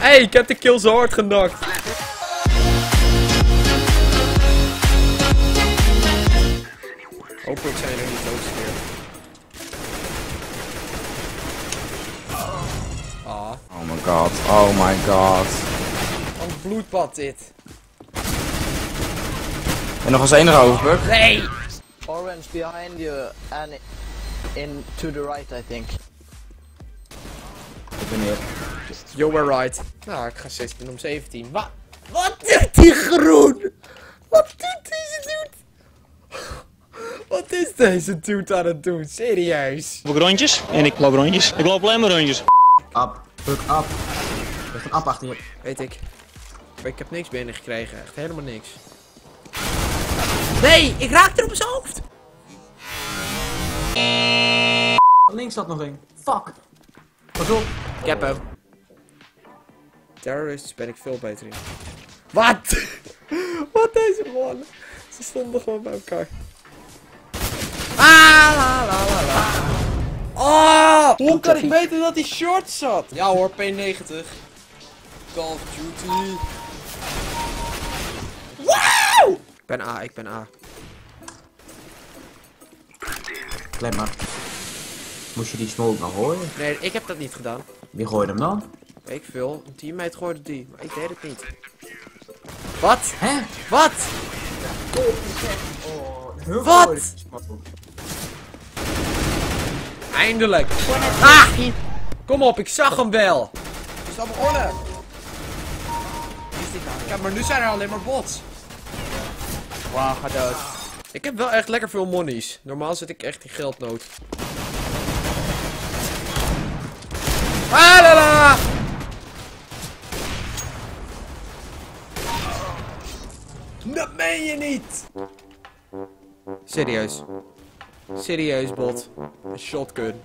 Hey, ik heb de kill zo hard genakt. Hopelijk zijn er niet dood meer. Ah. Oh my god, oh my god. Wat een bloedbad dit. En nog eens één erover. Nee! Orange behind you and in to the right, I think. Ik ben hier. You were right. Nou, ik ga 16 om 17. Wat doet die groen? Wat doet deze dude? Wat is deze dude aan het doen? Serieus. Ik loop rondjes en ik loop rondjes. Ik loop alleen maar rondjes. Up, fuck up. Er is een app achter je. Weet ik. Maar ik heb niks binnengekregen. Echt helemaal niks. Nee, ik raakte er op zijn hoofd. Links zat nog één. Fuck. Pas op. Ik heb hem. Terrorists ben ik veel beter in. Wat? Wat deze man? Ze stonden gewoon bij elkaar. Ah, la, la, la, la. Oh! Hoe kan ik weten dat hij short zat? Ja hoor, P90. Call of Duty. Wow! Ik ben A. Klem maar. Moest je die smoke nog horen? Nee, ik heb dat niet gedaan. Wie gooide hem dan? Ik veel. Een teammate gooide die, maar ik deed het niet. Wat? Hè? Wat? Oh, wat? Eindelijk. Ah! Kom op, ik zag hem wel. Is dat begonnen? Ja, maar nu zijn er alleen maar bots. Wauw, ga dood. Ik heb wel echt lekker veel monies. Normaal zit ik echt in geldnood. Ah, la, la. Dat meen je niet! Serieus. Serieus, bot. Een shotgun.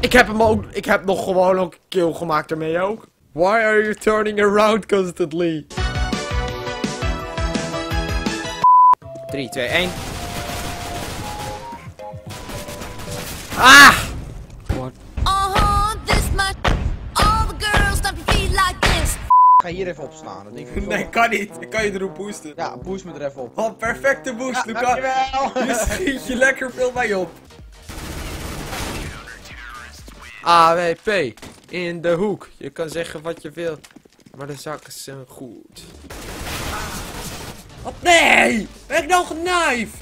Ik heb hem ook. Ik heb nog gewoon ook kill gemaakt ermee ook. Why are you turning around constantly? 3, 2, 1. Ah! What? Ik ga hier even op staan. Nee, kan niet. Ik kan je erop boosten. Ja, boost me er even op. Wat perfecte boost, ja, Luca. Dankjewel. Je schiet je lekker veel bij je op. AWP. In de hoek. Je kan zeggen wat je wilt. Maar de zakken zijn goed. Wat? Nee! Heb ik nou geknife?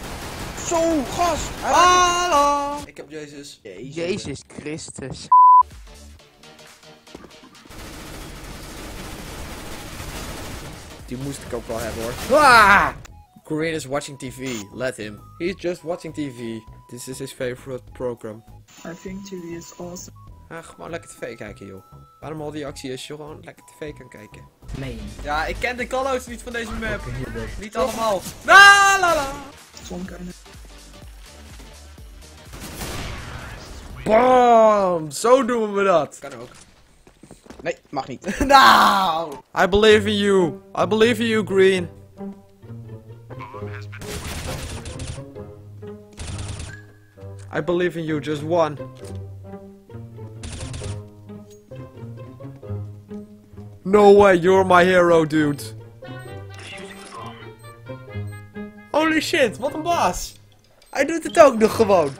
Zo, gas. Hallo. Ik heb Jezus. Jezus Christus. Die moest ik ook wel hebben hoor. Ah! Korean is watching TV. Let him. He's just watching TV. This is his favorite program. I think TV is awesome. Ah, gewoon lekker tv kijken joh. Waarom al die actie is, joh? Gewoon lekker tv kan kijken. Nee. Ja, ik ken de callouts niet van deze map. Niet allemaal. La la la! Bam! Zo doen we dat. Kan ook. Nee, mag niet. Nou! I believe in you. I believe in you, Green. I believe in you, just one. No way, you're my hero, dude. Holy shit, wat een baas. Hij doet het ook nog gewoon.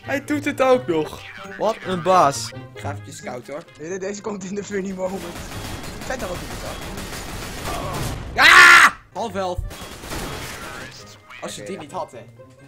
Hij doet het ook nog. Wat een baas. Ik ga eventjes koud hoor. Deze komt in de funny moment. Vet er ook niet af. Ja! Half elf. Als je die niet had hè.